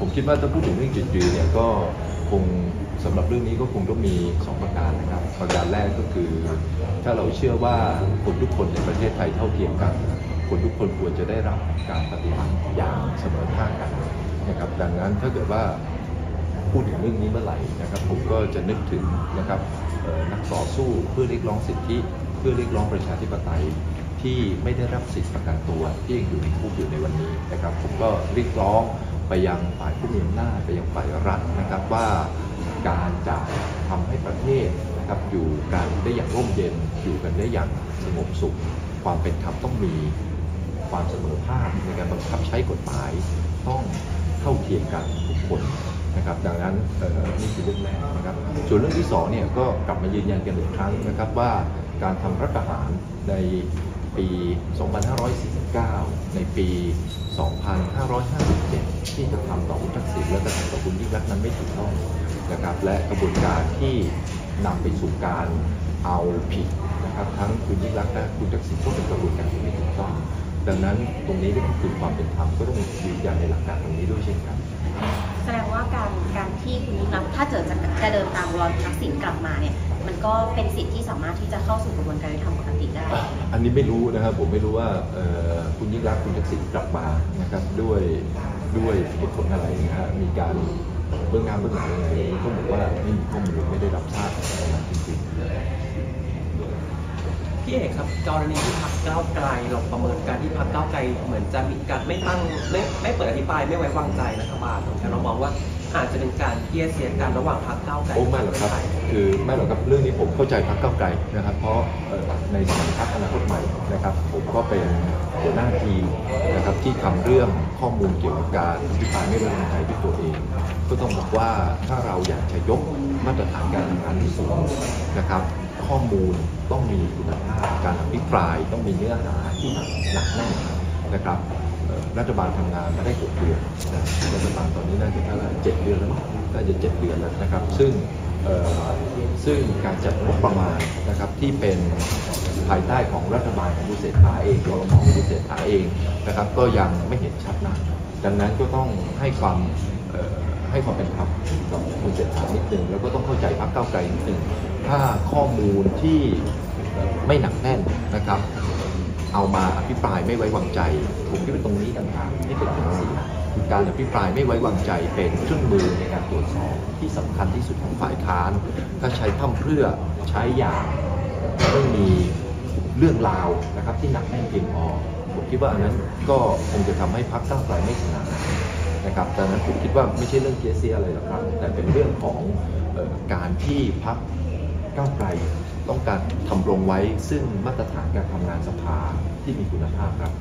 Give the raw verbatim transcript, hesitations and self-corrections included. ผมคิดว่าถ้าพูดถึงเรื่องเจ็ดจีเนี่ยก็คงสำหรับเรื่องนี้ก็คงต้องมีสองประการนะครับประการแรกก็คือถ้าเราเชื่อว่าคนทุกคนในประเทศไทยเท่าเทียมกันคนทุกคนควรจะได้รับการปฏิบัติอย่างเสมอภาคกันนะครับดังนั้นถ้าเกิดว่าพูดถึงเรื่องนี้เมื่อไหร่นะครับผมก็จะนึกถึงนะครับนักต่อสู้เพื่อเรียกร้องสิทธิเพื่อเรียกร้องประชาธิปไตยที่ไม่ได้รับสิทธิประกันตัวที่ยังอยู่ในคุกอยู่ในวันนี้นะครับผมก็เรียกร้องไปยังฝ่ายผู้มีอำนาจไปยังฝ่ายรัฐนะครับว่าการจะทำให้ประเทศนะครับอยู่กันได้อย่างร่มเย็นอยู่กันได้อย่างสงบสุขความเป็นธรรมต้องมีความเสมอภาคในการบังคับใช้กฎหมายต้องเท่าเทียมกันทุกคนนะครับดังนั้นนี่คือเรื่องแรกนะครับส่วนเรื่องที่สองเนี่ยก็กลับมายืนยันกันอีกครั้งนะครับว่าการทำรัฐประหารในปีสองพันห้าร้อยสี่สิบเก้าในปีสองพันห้าร้อยห้าสิบเจ็ดที่จะทำต่อคุณทักษิณและกระทำต่อคุณยิ่งรักษณ์นั้นไม่ถูกต้องนะครับและกระบวนการที่นำไปสู่การเอาผิดนะครับทั้งคุณยิ่งรักษณ์และคุณทักษิณก็เป็นกระบวนการที่ไม่ถูกต้องดังนั้นตรงนี้ก็คือความเป็นธรรมก็ต้องยืนยันในหลักการตรงนี้ด้วยเช่นกันแสดงว่าการการที่คุณยิ่งรักษณ์ถ้าเกิดจะจะเดินตามรอยคุณทักษิณกลับมาเนี่ยมันก็เป็นสิทธิ์ที่สามารถที่จะเข้าสู่กระบวนการยุติธรรมปกติได้อันนี้ไม่รู้นะครับผมไม่รู้ว่าคุณยิ่งรักษณ์คุณทักษิณกลับมานะครับด้วยด้วยเหตุผลอะไรนะฮะมีการเบื้องหน้าเบื้องหลังอะไรก็บอกว่าไม่มีข้อมูลไม่ได้รับทราบอะไรจริงๆพี่เอกครับกรณีที่พรรคก้าวไกลเราประเมินการที่พรรคก้าวไกลเหมือนจะมีการไม่ตั้งไม่ไม่เปิดอภิปรายไม่ไว้วางใจรัฐบาลเรามองว่าอาจจะเป็นการเกี่ยเสียดกันระหว่างพรรคก้าวไกลโอ้ไม่หรอกครับคือไม่หรอกครับเรื่องนี้ผมเข้าใจพรรคก้าวไกลนะครับเพราะในสมัยพรรคอนาคตใหม่นะครับผมก็เป็นหัวหน้าทีมนะครับที่ทำเรื่องข้อมูลเกี่ยวกับการอภิปรายไม่ไว้วางใจด้วยตัวเองก็ต้องบอกว่าถ้าเราอยากจะยกมาตรฐานการทำงานที่สูงนะครับข้อมูลต้องมีคุณภาพการอภิปรายต้องมีเนื้อหาที่หนักแน่นนะครับรัฐบาลทำงานมาได้หกเดือนนะรัฐบาลตอนนี้น่าจะเท่าไหร่เจ็ดเดือนแล้วน่าจะเจ็ดเดือนแล้วนะครับซึ่งซึ่งการจัดงบประมาณนะครับที่เป็นภายใต้ของรัฐบาลของคุณเศรษฐาเองรมของคุณเศรษฐาเองนะครับก็ยังไม่เห็นชัดนักดังนั้นก็ต้องให้ความให้ความเป็นธรรมกับคุณเศรษฐานิดหนึ่งแล้วก็ต้องเข้าใจพรรคก้าวไกลนิดหนึ่งถ้าข้อมูลที่ไม่หนักแน่นนะครับเอามาอภิปรายไม่ไว้วางใจผมคิดว่าตรงนี้ต่างหากที่เป็นสิ่งที่การอภิปรายไม่ไว้วางใจเป็นเครื่องมือในการตรวจสอบที่สำคัญที่สุดของฝ่ายค้านถ้าใช้พร่ำเพรื่อใช้อย่างไม่มีเรื่องราวนะครับที่หนักแน่นเพียงพอผมคิดว่าอันนั้นก็คงจะทำให้พรรคก้าวไกลไม่ชนะนะครับดังนั้นผมคิดว่าไม่ใช่เรื่องเกียร์เสียอะไรหรอกครับแต่เป็นเรื่องของการที่พรรคก้าวไกลต้องการทำรงไว้ซึ่งมาตรฐานการทำงานสภาที่มีคุณภาพครับ